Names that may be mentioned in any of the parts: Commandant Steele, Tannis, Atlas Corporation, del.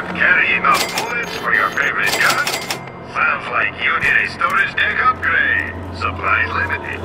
can't carry enough bullets for your favorite gun? Sounds like you need a storage deck upgrade. Supplies limited.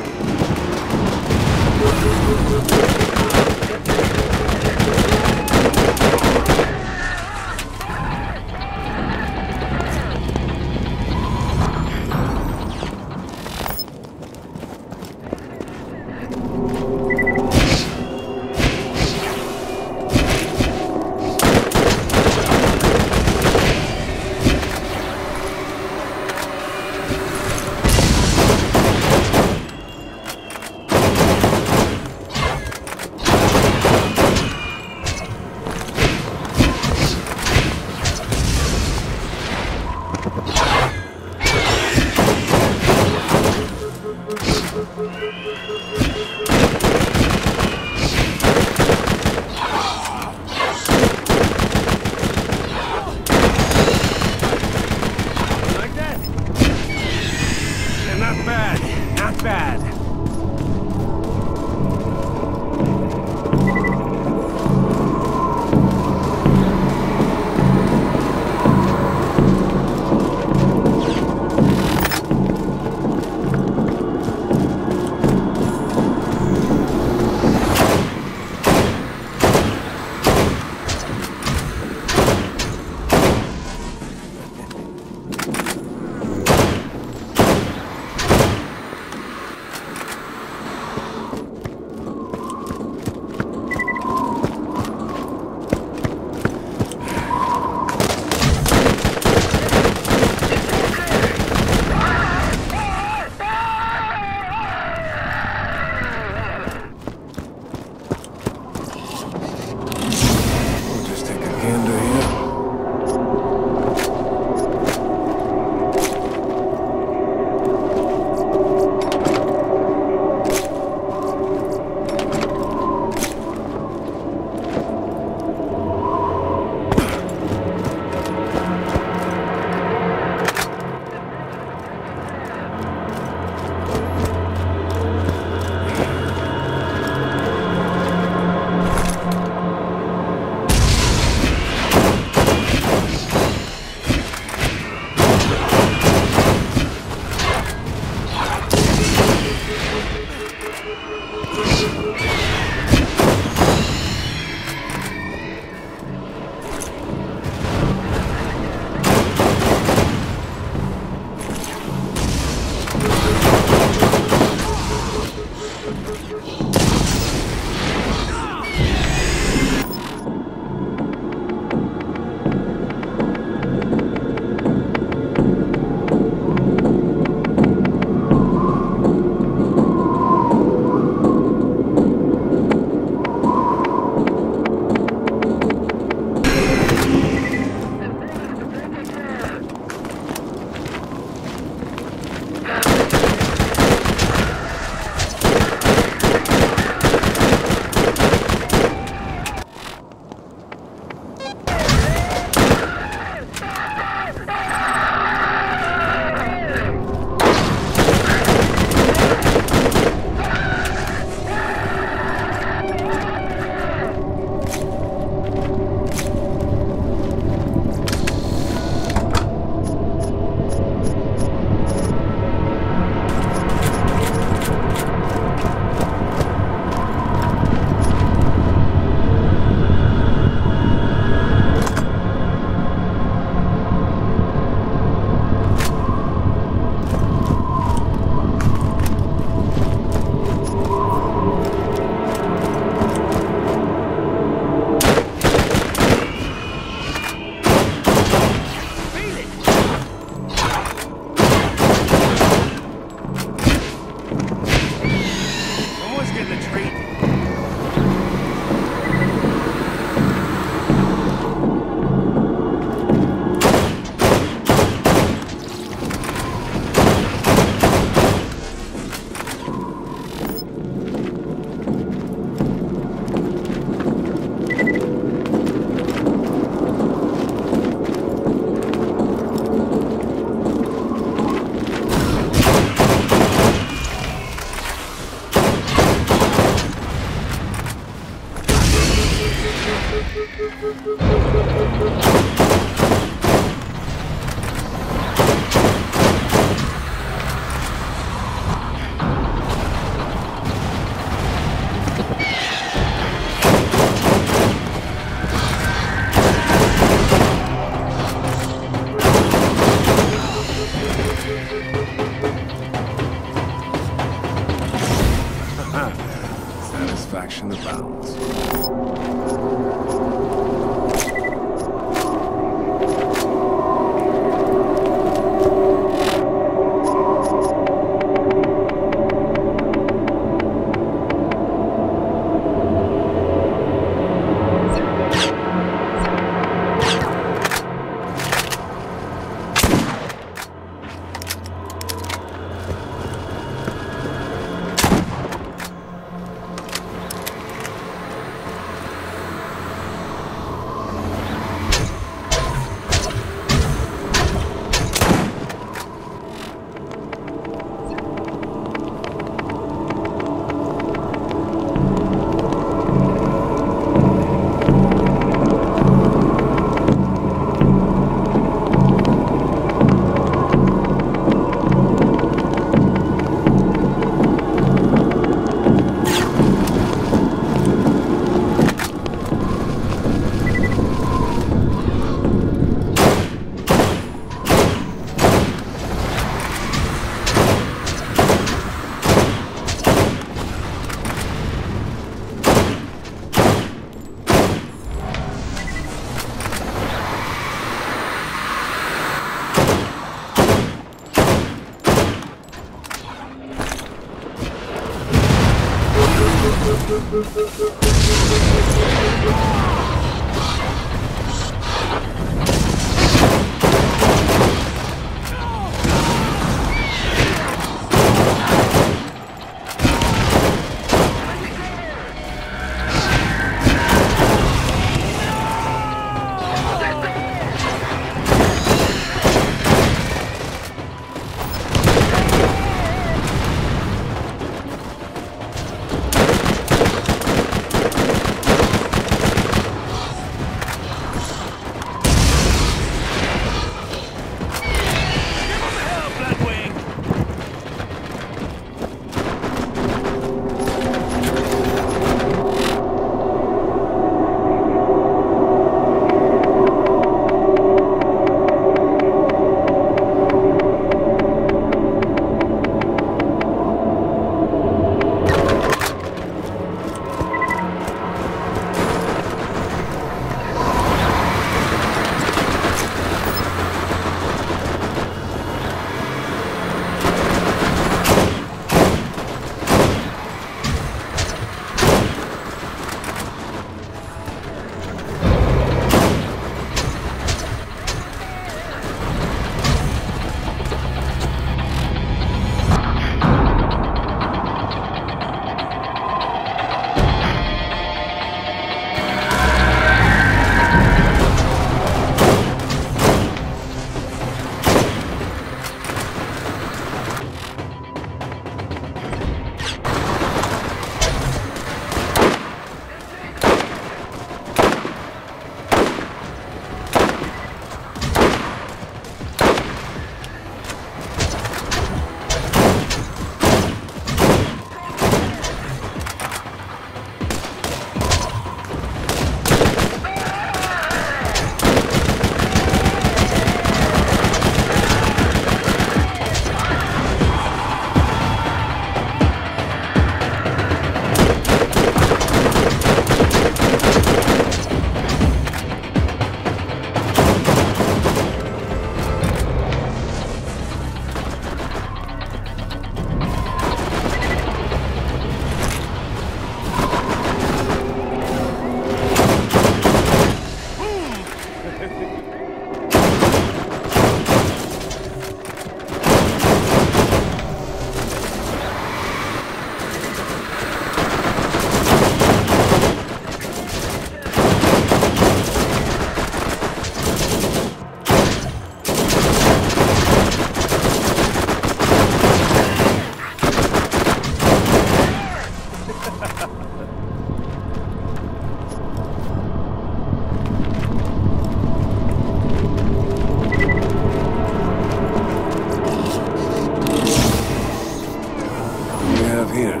of here.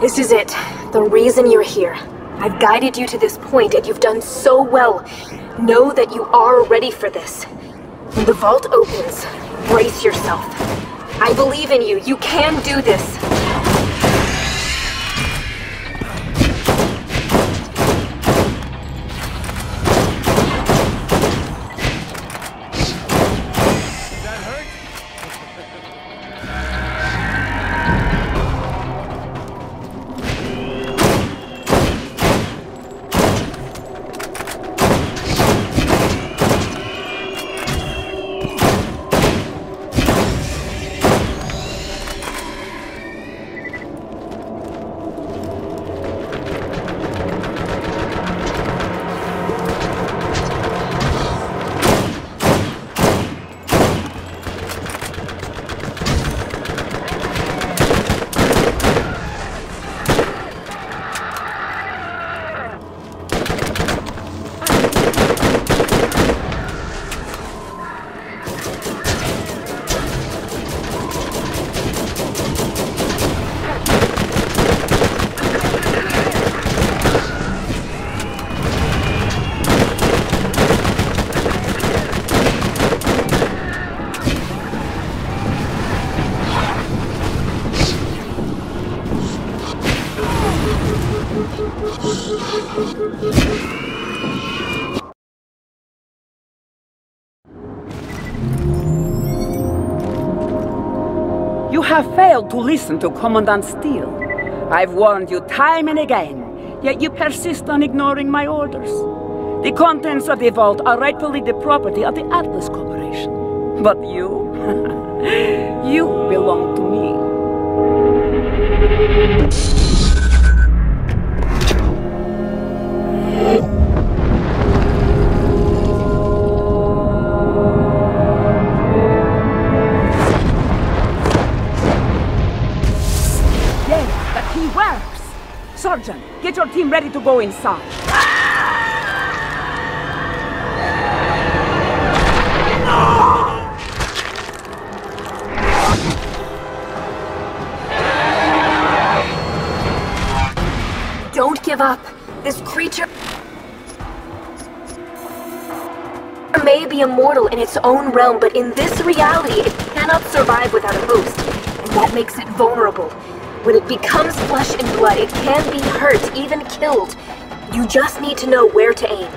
This is it. The reason you're here. I've guided you to this point, and you've done so well. Know that you are ready for this. When the vault opens, brace yourself. I believe in you. You can do this. have failed to listen to Commandant Steele. I've warned you time and again, yet you persist on ignoring my orders. The contents of the vault are rightfully the property of the Atlas Corporation. But you, you belong to me. Sergeant, get your team ready to go inside. Don't give up. This creature may be immortal in its own realm, but in this reality, it cannot survive without a host, and that makes it vulnerable. When it becomes flesh and blood, it can be hurt, even killed. You just need to know where to aim.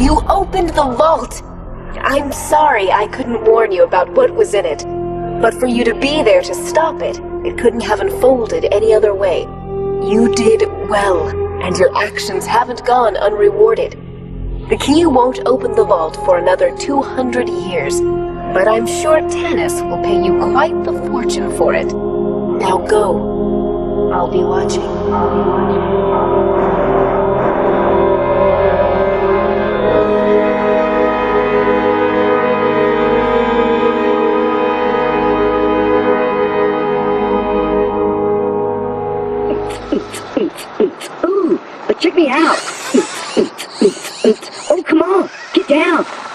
You opened the vault! I'm sorry I couldn't warn you about what was in it, but for you to be there to stop it, it couldn't have unfolded any other way. You did well, and your actions haven't gone unrewarded. The key won't open the vault for another 200 years, but I'm sure Tannis will pay you quite the fortune for it. Now go. I'll be watching. Ooh, but check me out. Oh, come on, get down.